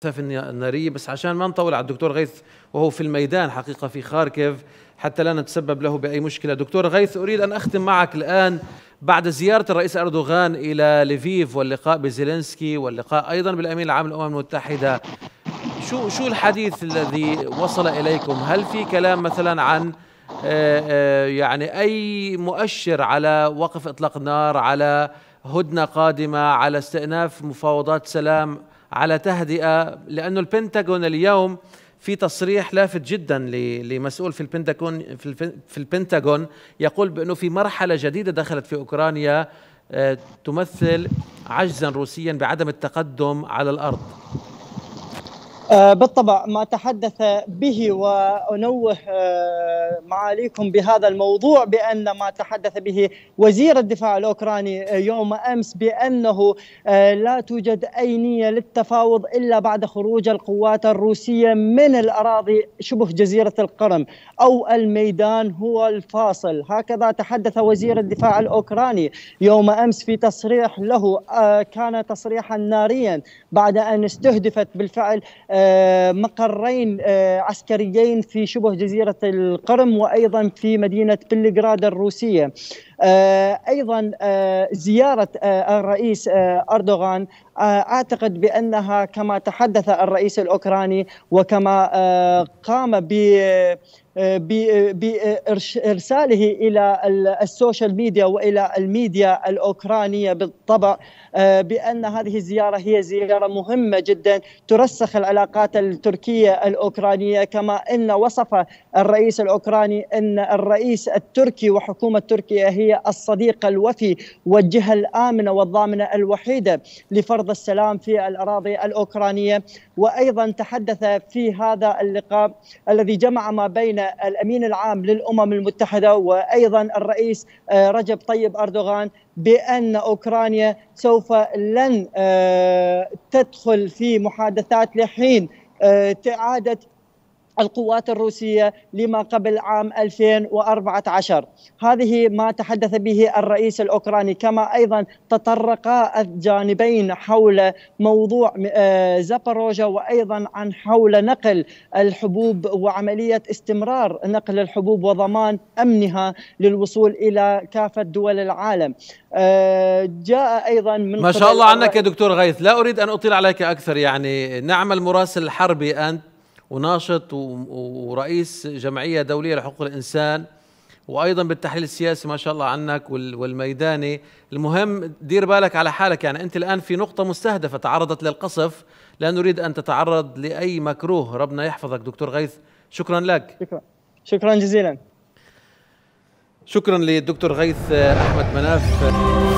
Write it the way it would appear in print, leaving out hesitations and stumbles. في النارية. بس عشان ما نطول على الدكتور غيث وهو في الميدان حقيقة في خاركيف حتى لا نتسبب له بأي مشكلة. دكتور غيث، أريد أن أختم معك الآن بعد زيارة الرئيس أردوغان إلى لفيف واللقاء بزيلينسكي واللقاء أيضا بالأمين العام للأمم المتحدة، شو الحديث الذي وصل إليكم؟ هل في كلام مثلا عن يعني أي مؤشر على وقف إطلاق النار، على هدنة قادمة، على استئناف مفاوضات سلام، على تهدئة؟ لأنه البنتاغون اليوم في تصريح لافت جدا لمسؤول في البنتاغون يقول بأنه في مرحلة جديدة دخلت في أوكرانيا تمثل عجزا روسيا بعدم التقدم على الأرض. بالطبع ما تحدث به، وأنوه معاليكم بهذا الموضوع بأن ما تحدث به وزير الدفاع الأوكراني يوم أمس بأنه لا توجد أي نية للتفاوض إلا بعد خروج القوات الروسية من الأراضي شبه جزيرة القرم أو الميدان هو الفاصل. هكذا تحدث وزير الدفاع الأوكراني يوم أمس في تصريح له، كان تصريحا ناريا بعد أن استهدفت بالفعل مقرين عسكريين في شبه جزيرة القرم وأيضا في مدينة بلغراد الروسية. أيضا زيارة الرئيس أردوغان أعتقد بأنها كما تحدث الرئيس الأوكراني وكما قام بإرساله إلى السوشيال ميديا وإلى الميديا الأوكرانية بالطبع بأن هذه الزيارة هي زيارة مهمة جدا ترسخ العلاقات التركية الأوكرانية، كما أن وصف الرئيس الأوكراني أن الرئيس التركي وحكومة تركيا هي الصديق الوفي والجهة الآمنة والضامنة الوحيدة لفرض السلام في الأراضي الأوكرانية. وأيضا تحدث في هذا اللقاء الذي جمع ما بين الأمين العام للأمم المتحدة وأيضا الرئيس رجب طيب أردوغان بأن أوكرانيا سوف لن تدخل في محادثات لحين إعادة القوات الروسية لما قبل عام 2014. هذه ما تحدث به الرئيس الأوكراني، كما أيضا تطرقا الجانبين حول موضوع زاقروجا وأيضا عن حول نقل الحبوب وعملية استمرار نقل الحبوب وضمان أمنها للوصول إلى كافة دول العالم. جاء أيضا من ما شاء الله عنك يا دكتور غيث، لا أريد أن أطيل عليك أكثر، يعني نعم المراسل الحربي أنت وناشط ورئيس جمعية دولية لحقوق الإنسان وأيضا بالتحليل السياسي ما شاء الله عنك والميداني. المهم دير بالك على حالك، يعني أنت الآن في نقطة مستهدفة تعرضت للقصف، لا نريد أن تتعرض لأي مكروه، ربنا يحفظك دكتور غيث. شكرا لك. شكرا جزيلا. شكرا للدكتور غيث أحمد مناف.